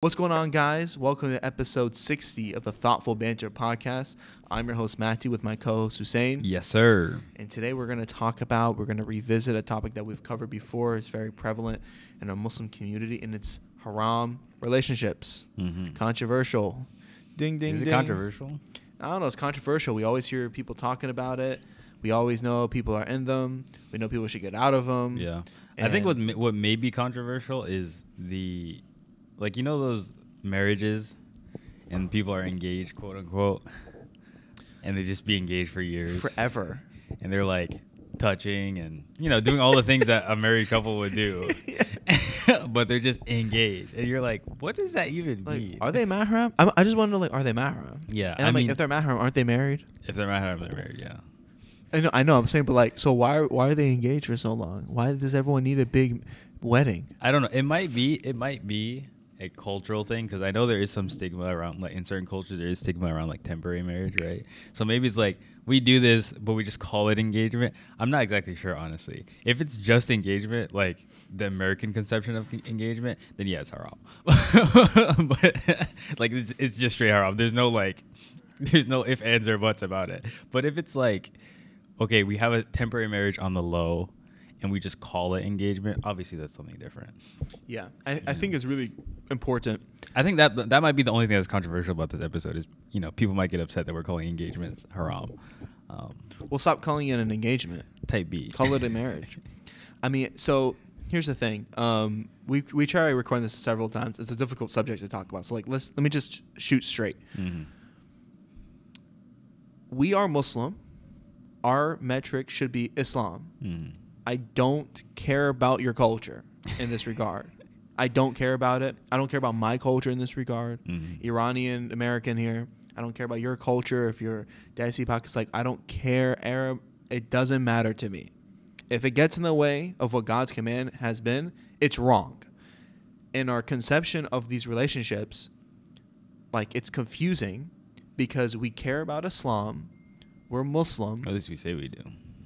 What's going on, guys? Welcome to episode 60 of the Thoughtful Banter Podcast. I'm your host, Matthew, with my co-host, Hussein. Yes, sir. And today we're going to revisit a topic that we've covered before. It's very prevalent in our Muslim community, and it's haram relationships. Controversial. Ding, ding, ding. Is it controversial? I don't know. It's controversial. We always hear people talking about it. We always know people are in them. We know people should get out of them. Yeah. And I think what may be controversial is the... Like, you know those marriages and people are engaged, quote unquote, and they just be engaged for years. Forever. And they're like touching and, you know, doing all the things that a married couple would do. Yeah. But they're just engaged. And you're like, what does that even mean? Are they mahram? I just want to know, like, are they mahram? Yeah. And I mean, if they're mahram, aren't they married? If they're mahram, they're married, yeah. I know, I'm saying, but like, so why are they engaged for so long? Why does everyone need a big wedding? I don't know. It might be a cultural thing, because I know there is some stigma around, like, in certain cultures there is stigma around like temporary marriage, right? So maybe it's like, we do this but we just call it engagement. I'm not exactly sure, honestly. If it's just engagement, like the American conception of engagement, then yeah, it's haram. But like it's just straight haram. There's no ifs, ands, or buts about it. But if it's like, okay, we have a temporary marriage on the low and we just call it engagement, obviously that's something different. Yeah, I think it's really important. I think that might be the only thing that's controversial about this episode is, you know, people might get upset that we're calling engagements haram. We'll stop calling it an engagement. Type B. Call it a marriage. I mean, so here's the thing. We try to record this several times. It's a difficult subject to talk about. So, like, let me just shoot straight. Mm-hmm. We are Muslim. Our metric should be Islam. Mm-hmm. I don't care about your culture in this regard. I don't care about it. I don't care about my culture in this regard. Mm-hmm. Iranian, American here. I don't care about your culture. If you're Desi, Pakistan, like, I don't care, Arab. It doesn't matter to me. If it gets in the way of what God's command has been, it's wrong. In our conception of these relationships, like, it's confusing because we care about Islam. We're Muslim. At least we say we do.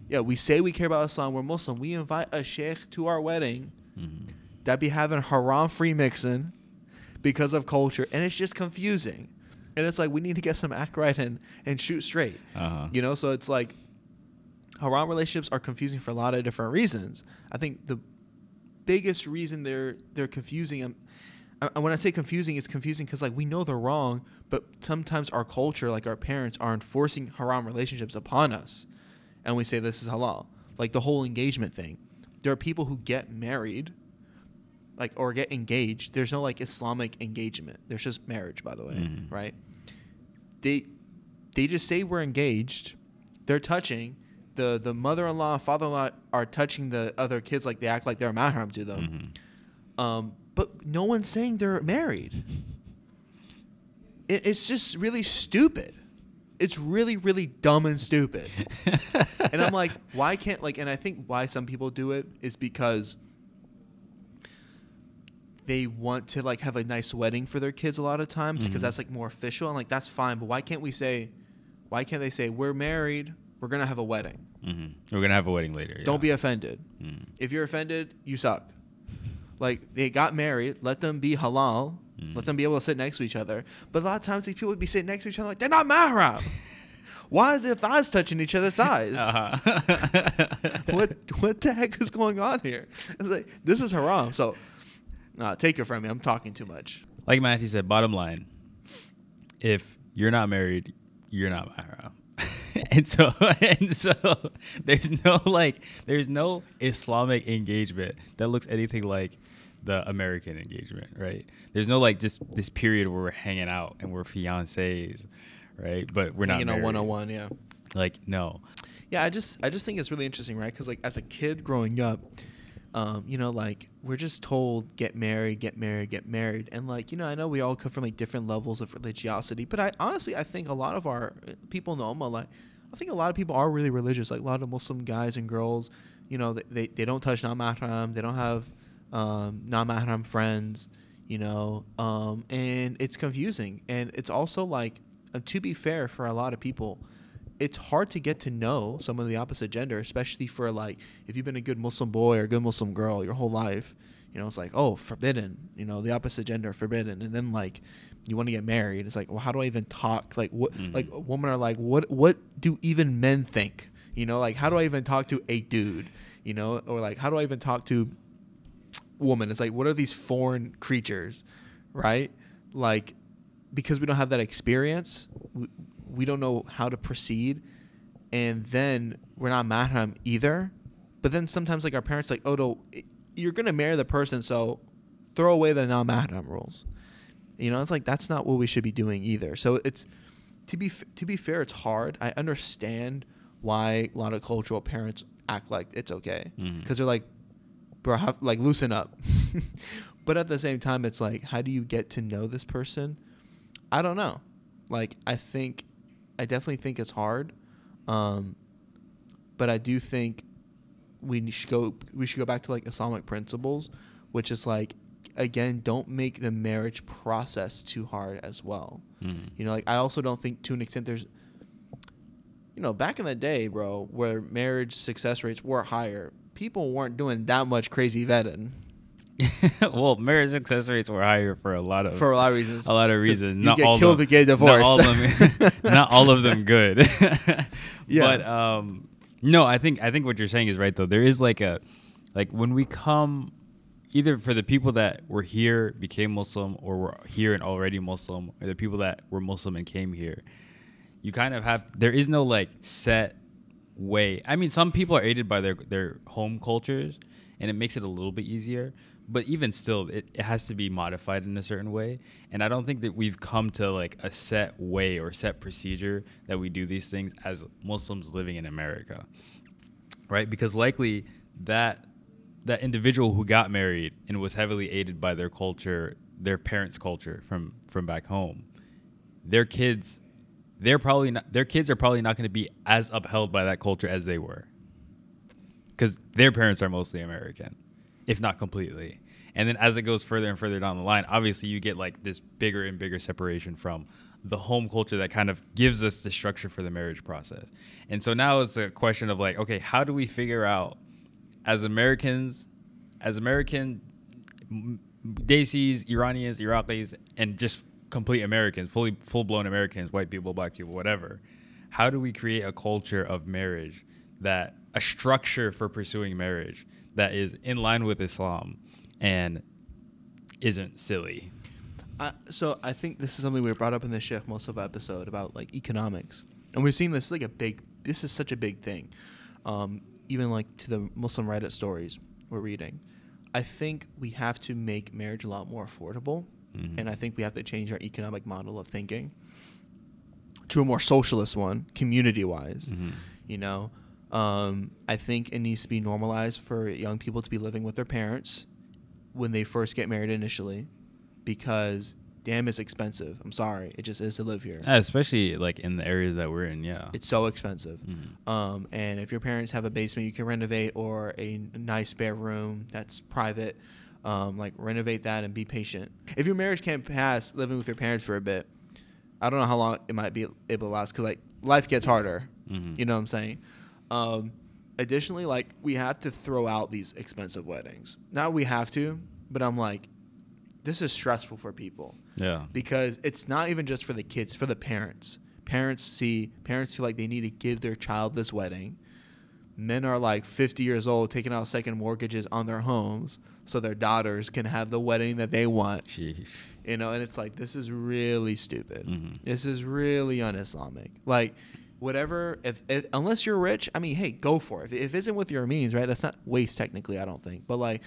Yeah, we say we care about Islam. We're Muslim. We invite a sheikh to our wedding that be having haram-free mixing because of culture, and it's just confusing. And it's like, we need to get some act right and shoot straight. You know, so it's like haram relationships are confusing for a lot of different reasons. I think the biggest reason they're confusing, and when I say confusing, it's confusing because, like, we know they're wrong, but sometimes our culture, like our parents, are enforcing haram relationships upon us. And we say this is halal, like the whole engagement thing. There are people who get married, like, or get engaged. There's no, like, Islamic engagement. There's just marriage, by the way, right? They just say we're engaged. They're touching. The mother-in-law, father-in-law are touching the other kids, like they act like they're mahram to them. But no one's saying they're married. It's just really stupid. It's really, really dumb and stupid. And I'm like, why can't, like, and I think why some people do it is because they want to, like, have a nice wedding for their kids a lot of times because that's, like, more official. And, like, that's fine. But why can't they say we're married, we're going to have a wedding. We're going to have a wedding later. Yeah. Don't be offended. If you're offended, you suck. Like, they got married. Let them be halal. Let them be able to sit next to each other. But a lot of times these people would be sitting next to each other like, they're not mahram. Why is their thighs touching each other's thighs? What the heck is going on here? It's like, this is haram. So take it from me. I'm talking too much. Like Matthew said, bottom line, if you're not married, you're not mahram. And so there's no Islamic engagement that looks anything like the American engagement, right? There's no, like, just this period where we're hanging out and we're fiancés, right? But we're not, you know, 101, yeah. Like, no. Yeah, I just think it's really interesting, right? Because, like, as a kid growing up, you know, like, we're just told get married, get married, get married, and, like, you know, I know we all come from, like, different levels of religiosity, but I honestly think a lot of our people in the Ummah, like, I think a lot of people are really religious, like a lot of Muslim guys and girls, you know, they don't touch non-mahram, they don't have non-mahram friends, you know, and it's confusing. And it's also, like, to be fair, for a lot of people, it's hard to get to know someone of the opposite gender, especially for, like, if you've been a good Muslim boy or a good Muslim girl your whole life, you know, it's like, oh, forbidden, you know, the opposite gender forbidden. And then like you want to get married. It's like, well, how do I even talk? Like what, like women are like, what do even men think? You know, like, how do I even talk to a dude, you know, or like, how do I even talk to a woman? It's like, what are these foreign creatures? Right. Like, because we don't have that experience, we don't know how to proceed. And then we're not mahram either. But then sometimes like our parents like, oh, no, you're going to marry the person, so throw away the non-mahram rules. You know, it's like, that's not what we should be doing either. So it's, to be fair, it's hard. I understand why a lot of cultural parents act like it's okay. Because they're like, bro, like, loosen up. But at the same time, it's like, how do you get to know this person? I don't know. Like, I definitely think it's hard. But I do think we should go back to like Islamic principles, which is like, again, don't make the marriage process too hard as well. You know, like, I also don't think, to an extent, there's, you know, back in the day, bro, where marriage success rates were higher, people weren't doing that much crazy vetting. Well, marriage success rates were higher for a lot of reasons. A lot of reasons. Not all of them get divorced. Not all of them good. Yeah. But no, I think what you're saying is right though. There is like a, like when we come, either for the people that were here, became Muslim, or were here and already Muslim, or the people that were Muslim and came here, you kind of have, there is no like set way. I mean, some people are aided by their home cultures and it makes it a little bit easier. But even still, it has to be modified in a certain way. And I don't think that we've come to like a set way or set procedure that we do these things as Muslims living in America, right? Because likely that individual who got married and was heavily aided by their culture, their parents' culture from back home, their kids are probably not going to be as upheld by that culture as they were, because their parents are mostly American, if not completely. And then as it goes further and further down the line, obviously you get like this bigger and bigger separation from the home culture that kind of gives us the structure for the marriage process. And so now it's a question of like, okay, how do we figure out as Americans, as American Desis, Iranians, Iraqis, and just complete Americans, full-blown Americans, white people, black people, whatever, how do we create a culture of marriage, that a structure for pursuing marriage that is in line with Islam and isn't silly? So I think this is something we brought up in the Sheikh Musab episode about like economics, and we've seen this like this is such a big thing, even like to the Muslim Reddit stories we're reading. I think we have to make marriage a lot more affordable, and I think we have to change our economic model of thinking to a more socialist one, community-wise. You know, I think it needs to be normalized for young people to be living with their parents when they first get married initially, because damn, it's expensive. I'm sorry, it just is to live here. Especially like in the areas that we're in, yeah. It's so expensive. And if your parents have a basement you can renovate, or a nice spare room that's private, like renovate that and be patient. If your marriage can't pass living with your parents for a bit, I don't know how long it might be able to last, because like life gets harder. You know what I'm saying? Additionally, like, we have to throw out these expensive weddings. Not we have to, but I'm like, this is stressful for people. Yeah. Because it's not even just for the kids, for the parents. Parents feel like they need to give their child this wedding. Men are like 50 years old, taking out second mortgages on their homes so their daughters can have the wedding that they want. Jeez. You know, and it's like, this is really stupid. This is really un-Islamic. Like, whatever, if unless you're rich, I mean, hey, go for it. If it isn't with your means, right? That's not waste technically, I don't think. But like,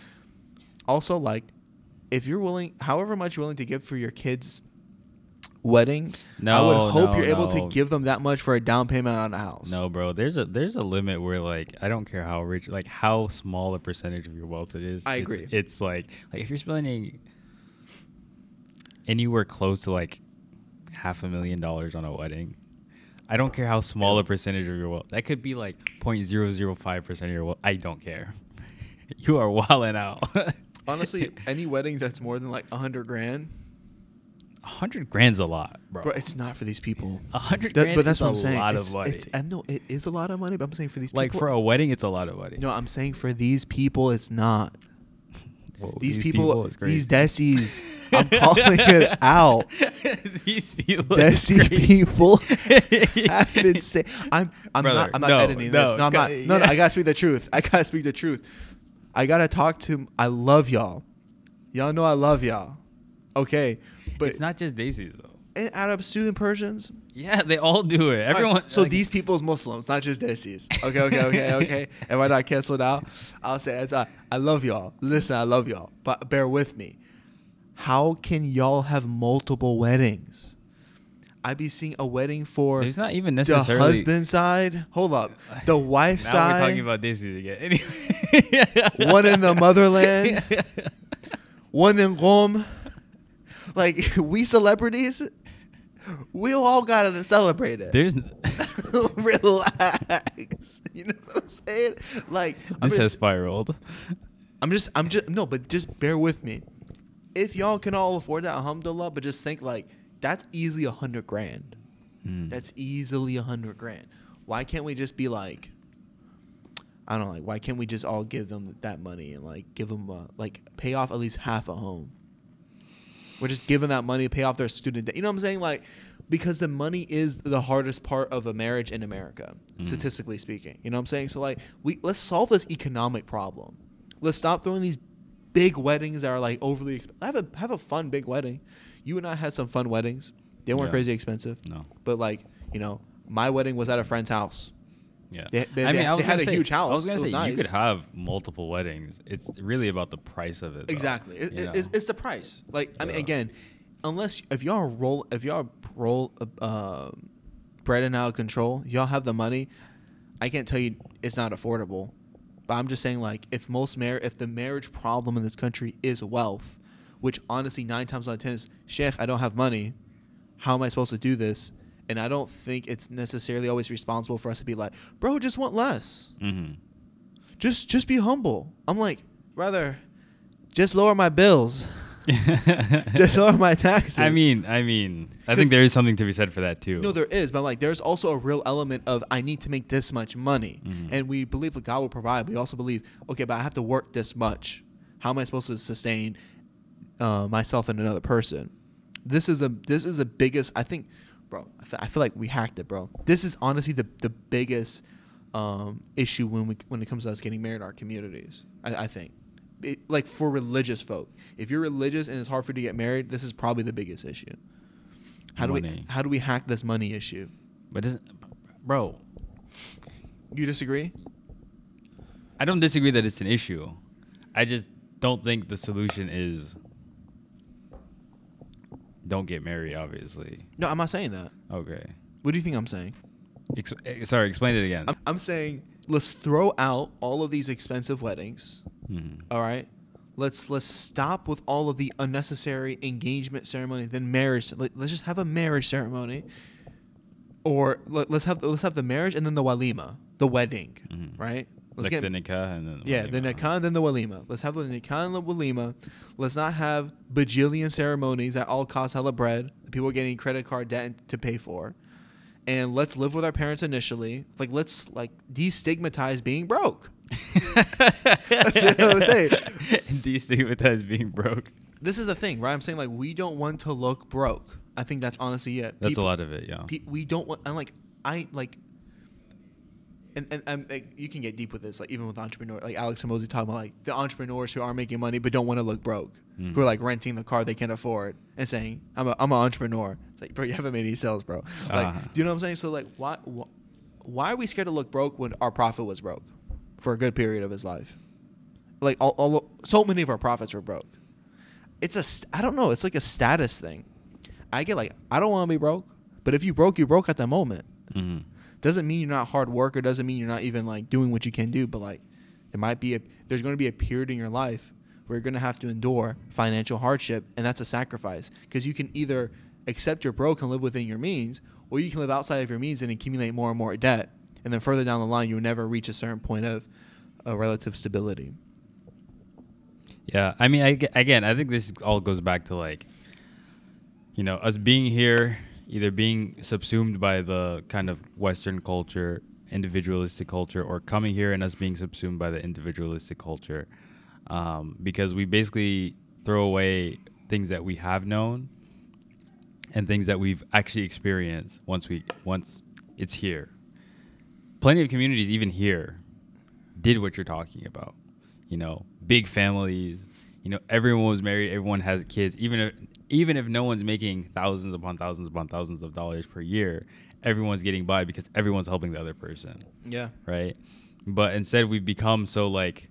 also like, if you're willing, however much you're willing to give for your kids' wedding, I would hope you're able to give them that much for a down payment on a house. No, bro, there's a limit where like, I don't care how rich, like how small a percentage of your wealth it is. I agree. It's like if you're spending anywhere close to like $500,000 on a wedding, I don't care how small a percentage of your wealth. That could be like 0.005% of your wealth. I don't care. You are wilding out. Honestly, any wedding that's more than like $100 grand. $100 grand's a lot, bro. Bro, it's not for these people. $100 grand, but that's what I'm saying. A lot of money. No, it is a lot of money, but I'm saying for these people. Like for a wedding, it's a lot of money. No, I'm saying for these people, it's not. people. These Desies. I'm calling it out. These people. Desi people have been saying. I'm not editing this. No, I'm not. No, no. I gotta speak the truth. I gotta talk to. I love y'all. Y'all know I love y'all. Okay, but it's not just Desies though. And Arabs too, and Persians. Yeah, they all do it. Everyone. Right, so like, these people's Muslims, not just Desi's. Okay, okay, okay, okay. Am I not canceled out? I'll say, it's, I love y'all. Listen, I love y'all, but bear with me. How can y'all have multiple weddings? I be seeing a wedding for. There's not even necessarily the husband side. Hold up, the wife now side. Now we're talking about Desi's again. Anyway. One in the motherland. One in Qom. Like we celebrities. We all gotta celebrate it. There's relax. You know what I'm saying? Like this has spiraled. No, but just bear with me. If y'all can all afford that, alhamdulillah. But just think like that's easily $100 grand. Mm. That's easily $100 grand. Why can't we just be like, I don't know, like why can't we just all give them that money and like give them like pay off at least half a home? We're just giving that money to pay off their student debt. You know what I'm saying? Like, because the money is the hardest part of a marriage in America, statistically speaking. You know what I'm saying? So, like, let's solve this economic problem. Let's stop throwing these big weddings that are, like, overly expensive. Have a fun big wedding. You and I had some fun weddings. They weren't crazy expensive. No. But, like, you know, my wedding was at a friend's house. Yeah. I mean, they had a huge house. I was going to say, nice. You could have multiple weddings. It's really about the price of it. Though. Exactly. It's the price. Like, I mean, again, unless if y'all roll bread and out of control, y'all have the money. I can't tell you it's not affordable, but I'm just saying like if the marriage problem in this country is wealth, which honestly 9 times out of 10 is, Sheikh, I don't have money. How am I supposed to do this? And I don't think it's necessarily always responsible for us to be like, bro, just want less. Mm-hmm. Just be humble. I'm like, rather, just lower my bills. Just lower my taxes. I mean, I think there is something to be said for that too. No, there is. But I'm like, there's also a real element of I need to make this much money. Mm-hmm. And we believe that God will provide. We also believe, okay, but I have to work this much. How am I supposed to sustain myself and another person? This is the biggest, I think, bro, I feel like we hacked it, bro. This is honestly the biggest issue when it comes to us getting married in our communities, I think. Like for religious folk. If you're religious and it's hard for you to get married, this is probably the biggest issue. How do we hack this money issue? But bro, you disagree? I don't disagree that it's an issue. I just don't think the solution is don't get married, obviously. No, I'm not saying that. Okay. What do you think I'm saying? Sorry, explain it again. I'm saying let's throw out all of these expensive weddings. Mm-hmm. All right? Let's stop with all of the unnecessary engagement ceremony, then marriage. Let's just have a marriage ceremony. Or let's have the marriage and then the walima, the wedding, mm-hmm. right? Let's like get the nikah and then the walima. The nikah and then the walima. Let's have the nikah and the walima. Let's not have bajillion ceremonies that all cost hella bread. People are getting credit card debt to pay for. And let's live with our parents initially. Like, let's, like, destigmatize being broke. That's what I was saying. Destigmatize being broke. This is the thing, right? I'm saying, like, we don't want to look broke. I think that's honestly it. That's a lot of it, yeah. We don't want, and, like, I, like, And like, you can get deep with this, like even with entrepreneurs, like Alex Hormozi talking about like the entrepreneurs who are making money but don't want to look broke, who are like renting the car they can't afford and saying, I'm an entrepreneur. It's like, bro, you haven't made any sales, bro. Like, do you know what I'm saying? So like, why are we scared to look broke when our prophet was broke for a good period of his life? Like so many of our prophets were broke. I don't know. It's like a status thing. I get like, I don't want to be broke, but if you broke at that moment. Mm-hmm. Doesn't mean you're not hard worker. Doesn't mean you're not even like doing what you can do. But like, there's going to be a period in your life where you're going to have to endure financial hardship, and that's a sacrifice because you can either accept you're broke and live within your means, or you can live outside of your means and accumulate more and more debt, and then further down the line you'll never reach a certain point of relative stability. Yeah, I mean, again, I think this all goes back to like, you know, us being here. Either being subsumed by the kind of Western culture, individualistic culture, or coming here and us being subsumed by the individualistic culture. because we basically throw away things that we have known and things that we've actually experienced once it's here. Plenty of communities, even here, did what you're talking about. You know, big families. You know, everyone was married. Everyone has kids. Even if no one's making thousands upon thousands upon thousands of dollars per year, everyone's getting by because everyone's helping the other person. Yeah. Right. But instead, we've become so like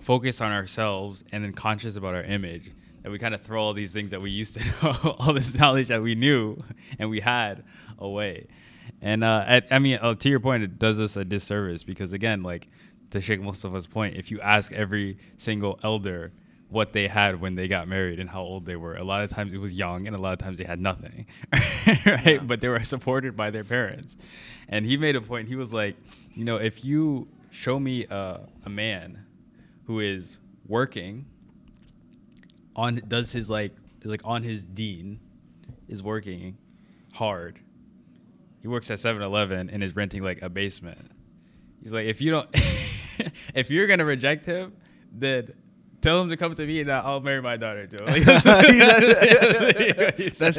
focused on ourselves and then conscious about our image that we kind of throw all these things that we used to know, all this knowledge that we knew and we had away. And to your point, it does us a disservice because, again, like to Sheikh Mustafa's point, if you ask every single elder what they had when they got married and how old they were, a lot of times it was young and a lot of times they had nothing, right? Yeah. But they were supported by their parents. And he made a point. He was like, you know, if you show me a man who is working on, does his like on his deen, is working hard. He works at 7-Eleven and is renting like a basement. He's like, if you don't, if you're gonna reject him, then tell him to come to me and I'll marry my daughter too. Like, that's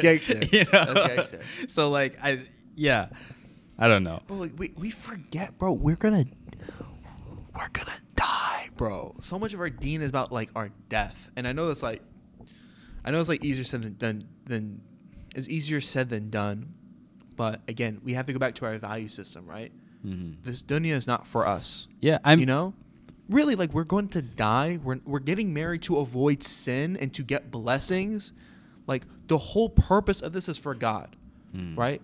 gangster. You know? That's gangster. So like, I don't know. But like, we forget, bro. We're gonna die, bro. So much of our deen is about like our death, and I know it's like easier said than done. But again, we have to go back to our value system, right? Mm-hmm. This dunya is not for us. Yeah, you know, really, like we're going to die. We're getting married to avoid sin and to get blessings. Like the whole purpose of this is for God, right?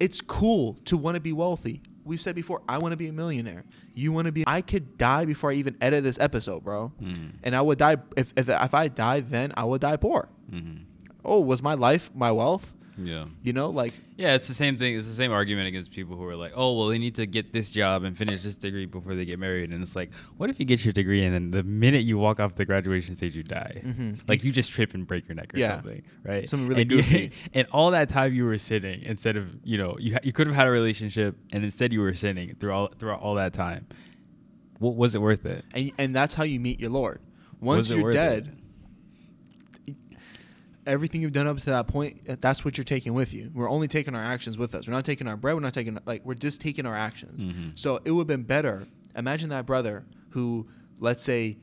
It's cool to want to be wealthy. We've said before, I want to be a millionaire. You want to be. I could die before I even edit this episode, bro. And I would die if I die then I would die poor. Oh, was my life my wealth? Yeah. You know, like. Yeah, it's the same thing. It's the same argument against people who are like, oh, well, they need to get this job and finish this degree before they get married. And it's like, what if you get your degree and then the minute you walk off the graduation stage, you die? Like you just trip and break your neck or something, right? Something really goofy. And all that time you were sinning instead of, you know, you could have had a relationship and instead you were sinning throughout all that time. What was it worth it? And that's how you meet your Lord. Once you're dead. Everything you've done up to that point, that's what you're taking with you. We're only taking our actions with us. We're not taking our bread. We're not taking, like, we're just taking our actions. So it would have been better. Imagine that brother who, let's say,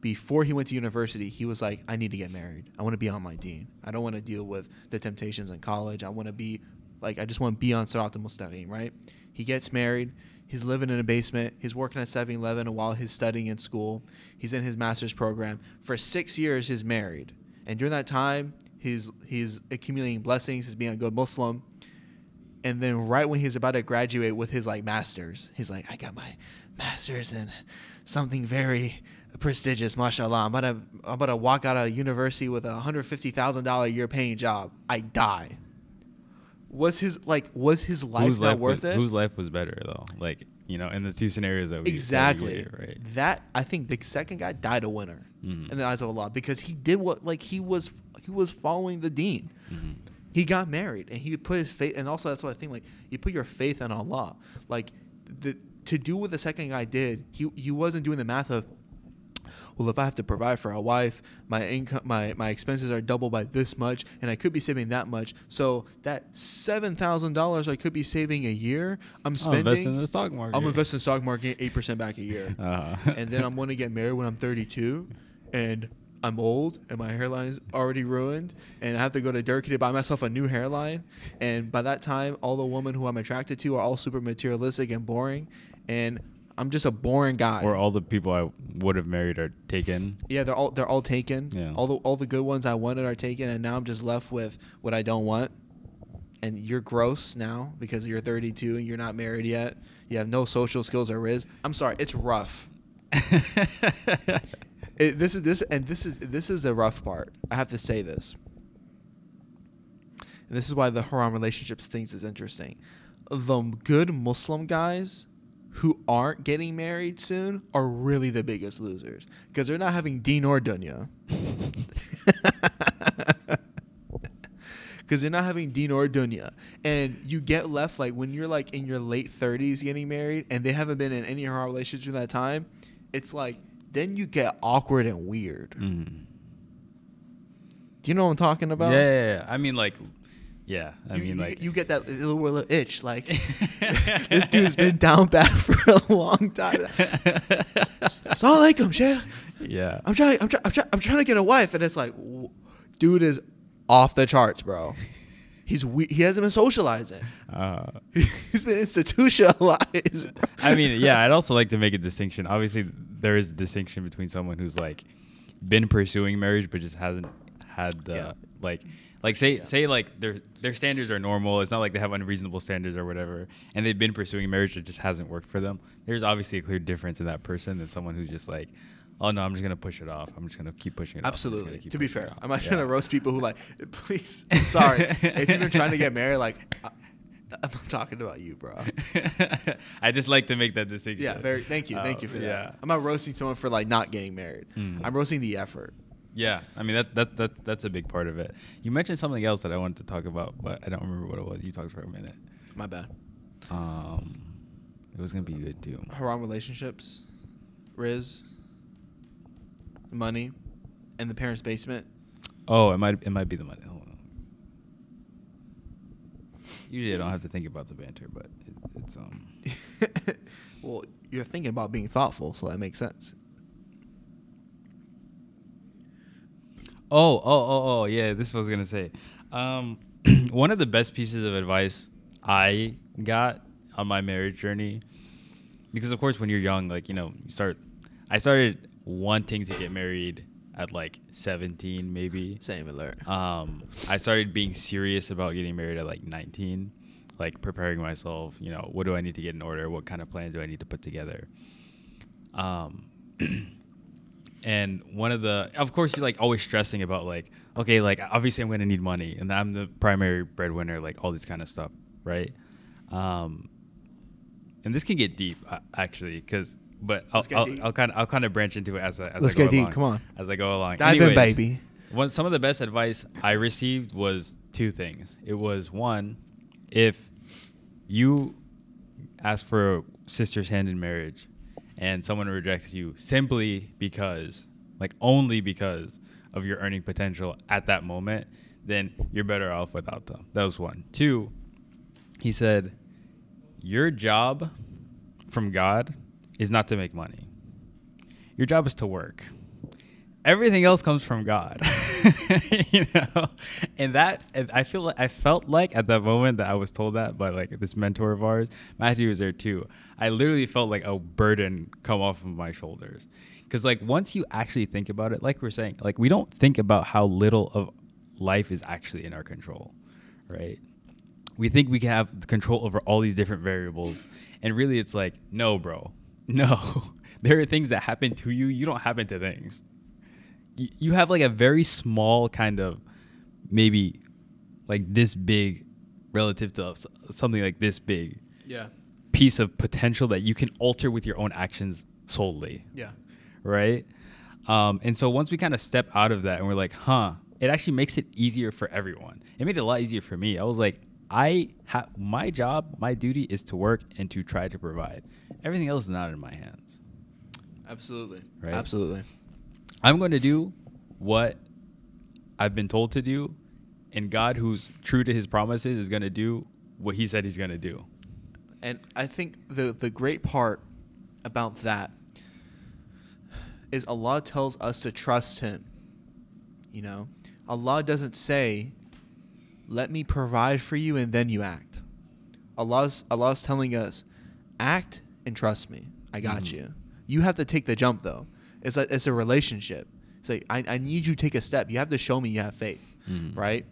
before he went to university, he was like, I need to get married. I want to be on my deen. I don't want to deal with the temptations in college. I want to be, like, I just want to be on Sirat al-Mustaqim, right? He gets married. He's living in a basement. He's working at 7-Eleven while he's studying in school. He's in his master's program. For 6 years, he's married. And during that time, he's accumulating blessings. He's being a good Muslim. And then right when he's about to graduate with his like master's, he's like, I got my master's in something very prestigious, mashallah. I'm about to walk out of university with a $150,000 a year paying job. I die. Was his life not worth it? Whose life was better though? Like, you know, in the two scenarios that we exactly gave, right? That I think the second guy died a winner in the eyes of Allah because he did what like he was following the deen. He got married and he put his faith, and also that's what I think, like you put your faith in Allah. Like to do what the second guy did, he wasn't doing the math of, well, if I have to provide for a wife, my income, my expenses are doubled by this much, and I could be saving that much. So that $7,000 I could be saving a year, I'm spending. I'll invest in the stock market. I'm investing in the stock market, 8% back a year, and then I'm going to get married when I'm 32, and I'm old, and my hairline's already ruined, and I have to go to Turkey to buy myself a new hairline. And by that time, all the women who I'm attracted to are all super materialistic and boring, and I'm just a boring guy. Or all the people I would have married are taken. Yeah, they're all taken. Yeah. All the good ones I wanted are taken, and now I'm just left with what I don't want. And you're gross now because you're 32 and you're not married yet. You have no social skills or riz. I'm sorry, it's rough. This is the rough part. I have to say this. And this is why the Haram relationships things is interesting. The good Muslim guys who aren't getting married soon are really the biggest losers because they're not having deen or dunya. And you get left, like, when you're like in your late 30s getting married and they haven't been in any haram relationships during that time, it's like then you get awkward and weird. Mm. Do you know what I'm talking about? Yeah. I mean, like, yeah. I mean, like, you get that little itch, like, this dude's been down bad for a long time. It's not like him, Sheikh. Yeah. I'm trying to get a wife, and it's like, dude is off the charts, bro. He hasn't been socializing. He's been institutionalized. I mean, yeah, I'd also like to make a distinction. Obviously, there is a distinction between someone who's like been pursuing marriage but just hasn't had the say like their standards are normal. It's not like they have unreasonable standards or whatever, and they've been pursuing marriage that just hasn't worked for them. There's obviously a clear difference in that person than someone who's just like, oh no, I'm just gonna push it off. I'm just gonna keep pushing it off. Absolutely. To be fair, I'm not gonna roast people who like, please, I'm sorry. If you've been trying to get married, like, I'm not talking about you, bro. I just like to make that distinction. Yeah, very. Thank you for that. I'm not roasting someone for like not getting married. Mm. I'm roasting the effort. Yeah, I mean that's a big part of it. You mentioned something else that I wanted to talk about, but I don't remember what it was. You talked for a minute. My bad. It was gonna be good too. Haraam relationships, Riz. Money and the parents' basement. Oh, it might be the money. Hold on. Usually I don't have to think about the banter, but it's. Well, you're thinking about being thoughtful, so that makes sense. Oh, yeah, this is what I was gonna say. One of the best pieces of advice I got on my marriage journey, because of course when you're young, like, you know, I started wanting to get married at like 17 maybe. Same alert. I started being serious about getting married at like 19, like preparing myself, you know, what do I need to get in order? What kind of plan do I need to put together? And of course you're like always stressing about like, okay, like obviously I'm going to need money and I'm the primary breadwinner, like all this kind of stuff. Right. And this can get deep actually, but I'll kind of branch into it as I go along. Dive in, baby. Some of the best advice I received was two things. It was one, if you ask for a sister's hand in marriage and someone rejects you simply because, like only because of your earning potential at that moment, then you're better off without them. That was one. Two, he said, your job from God is not to make money. Your job is to work. Everything else comes from God. You know, and that, and I felt like at that moment that I was told that by like this mentor of ours. Matthew was there too. I literally felt like a burden come off of my shoulders, because like once you actually think about it, like we're saying, like we don't think about how little of life is actually in our control, right? We think we can have control over all these different variables, and really it's like, no, bro. No, there are things that happen to you. You don't happen to things. You have like a very small kind of, maybe like this big relative to something like this big piece of potential that you can alter with your own actions solely. Yeah. Right. And so once we kind of step out of that and we're like, huh, it actually makes it easier for everyone. It made it a lot easier for me. I was like, my job, my duty is to work and to try to provide. Everything else is not in my hands. Absolutely. Right? Absolutely. I'm going to do what I've been told to do, and God, who's true to his promises, is going to do what he said he's going to do. And I think the great part about that is Allah tells us to trust him. You know, Allah doesn't say, let me provide for you and then you act. Allah's telling us, act and trust me. I got you. You have to take the jump though. It's a relationship. It's like, I need you to take a step. You have to show me you have faith, right?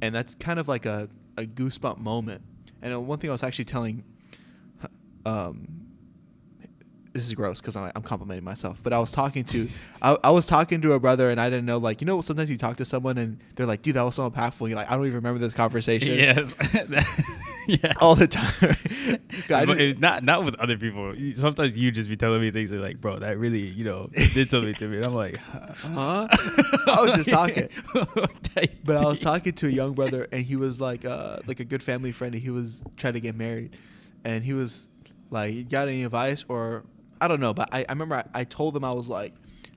And that's kind of like a goosebump moment. And one thing I was actually telling, this is gross because I'm complimenting myself, but I was talking to a brother, and I didn't know, like, you know, sometimes you talk to someone and they're like, dude, that was so impactful. And you're like, I don't even remember this conversation. Yes. Yeah. All the time. God, just, not with other people. Sometimes you just be telling me things that are like, bro, that really, you know, did something to me. And I'm like, huh? I was just talking. But I was talking to a young brother, and he was like a good family friend, and he was trying to get married. And he was like, you got any advice? Or I don't know, but I remember I told him, I was like,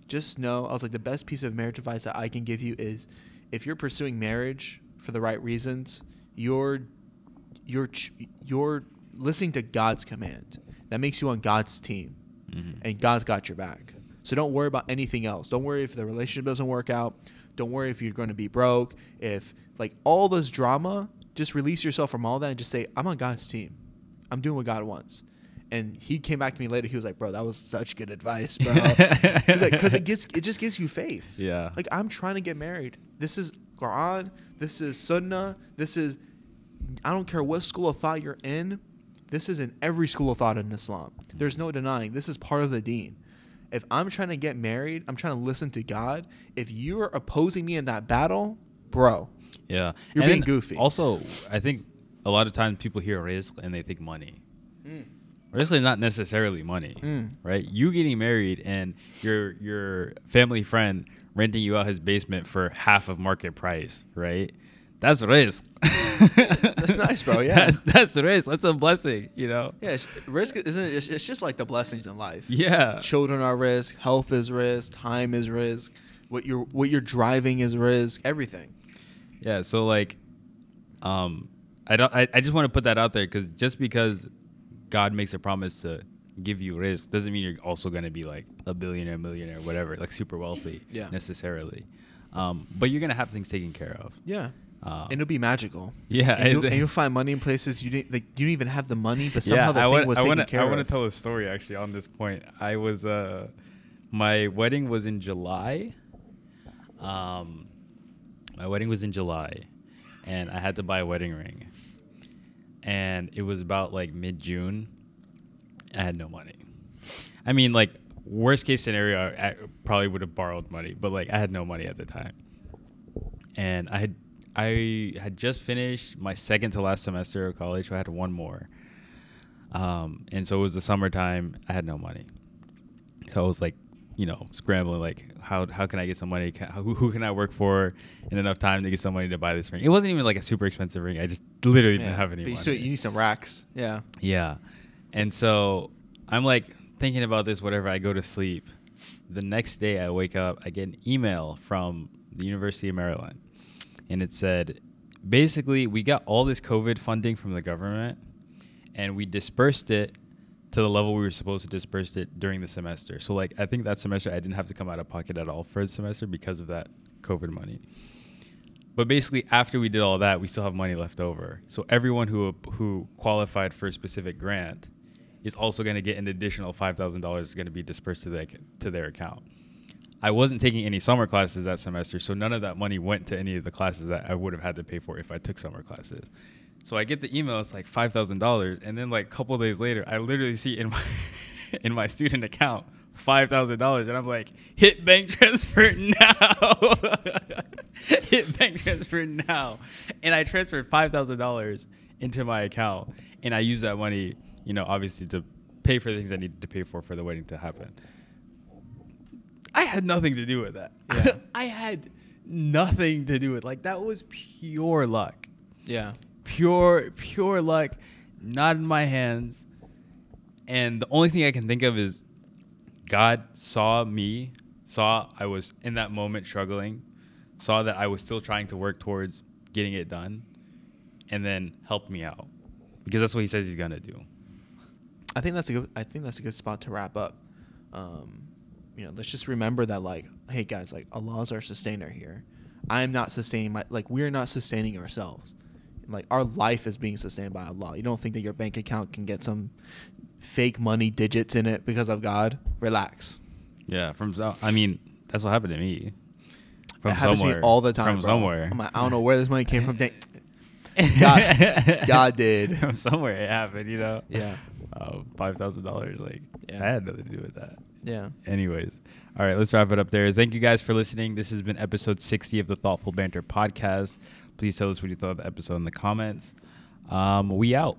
just know, I was like, the best piece of marriage advice that I can give you is, if you're pursuing marriage for the right reasons, you're listening to God's command. That makes you on God's team, and God's got your back. So don't worry about anything else. Don't worry if the relationship doesn't work out. Don't worry if you're going to be broke. If like all this drama, just release yourself from all that and just say, I'm on God's team. I'm doing what God wants. And he came back to me later. He was like, bro, that was such good advice, bro. He's like, because it just gives you faith. Yeah. Like, I'm trying to get married. This is Quran. This is Sunnah. This is, I don't care what school of thought you're in. This is in every school of thought in Islam. There's no denying. This is part of the deen. If I'm trying to get married, I'm trying to listen to God. If you are opposing me in that battle, bro, yeah, you're being goofy. Also, I think a lot of times people hear rizq and they think money. Rizq is not necessarily money, right? You getting married and your family friend renting you out his basement for half of market price, right? That's rizq. That's nice, bro. Yeah, that's rizq. That's a blessing, you know. Yeah, rizq isn't. It's just like the blessings in life. Yeah, children are rizq. Health is rizq. Time is rizq. What you're driving is rizq. Everything. Yeah. So like, I just want to put that out there, because just because God makes a promise to give you rizq doesn't mean you're also going to be like a billionaire, millionaire, whatever, like super wealthy, yeah, necessarily. But you're going to have things taken care of. Yeah. And it'll be magical. Yeah, and you'll find money in places you didn't, like, you didn't even have the money, but somehow I want to tell a story actually on this point. I was my wedding was in July. My wedding was in July, and I had to buy a wedding ring, and it was about like mid-June. I had no money. I mean, like, worst case scenario, I probably would have borrowed money, but like I had no money at the time, and I had just finished my second to last semester of college, so I had one more. And so it was the summertime. I had no money. So I was like, you know, scrambling, like, how can I get some money? Who can I work for in enough time to get some money to buy this ring? It wasn't even like a super expensive ring. I just literally didn't have any money. So you need some racks. Yeah. Yeah. And so I'm like thinking about this, whatever. I go to sleep. The next day I wake up, I get an email from the University of Maryland. And it said, basically, we got all this COVID funding from the government, and we dispersed it to the level we were supposed to disperse it during the semester. So, like, I think that semester I didn't have to come out of pocket at all for the semester because of that COVID money. But basically, after we did all that, we still have money left over. So everyone who qualified for a specific grant is also going to get an additional $5,000 is going to be dispersed to their account. I wasn't taking any summer classes that semester, so none of that money went to any of the classes that I would have had to pay for if I took summer classes. So I get the email, it's like $5,000, and then like a couple of days later, I literally see in my in my student account $5,000, and I'm like, hit bank transfer now. Hit bank transfer now. And I transferred $5,000 into my account, and I used that money, you know, obviously to pay for the things I needed to pay for the wedding to happen. I had nothing to do with that. Yeah. I had nothing to do with, like, that was pure luck. Yeah. Pure luck, not in my hands. And the only thing I can think of is God saw I was in that moment struggling, saw that I was still trying to work towards getting it done, and then helped me out, because that's what he says he's going to do. I think that's a good spot to wrap up. You know, let's just remember that, like, hey guys, like, Allah is our sustainer here. I'm not sustaining we're not sustaining ourselves. Like, our life is being sustained by Allah. You don't think that your bank account can get some fake money digits in it because of God? Relax. Yeah, I mean, that's what happened to me. It happens to me all the time. From somewhere. I'm like, I don't know where this money came from. God did. From somewhere it happened, you know? Yeah. $5,000, like, yeah. I had nothing to do with that. Yeah. Anyways. All right, let's wrap it up there. Thank you guys for listening. This has been episode 60 of the Thoughtful Banter Podcast. Please tell us what you thought of the episode in the comments. We out.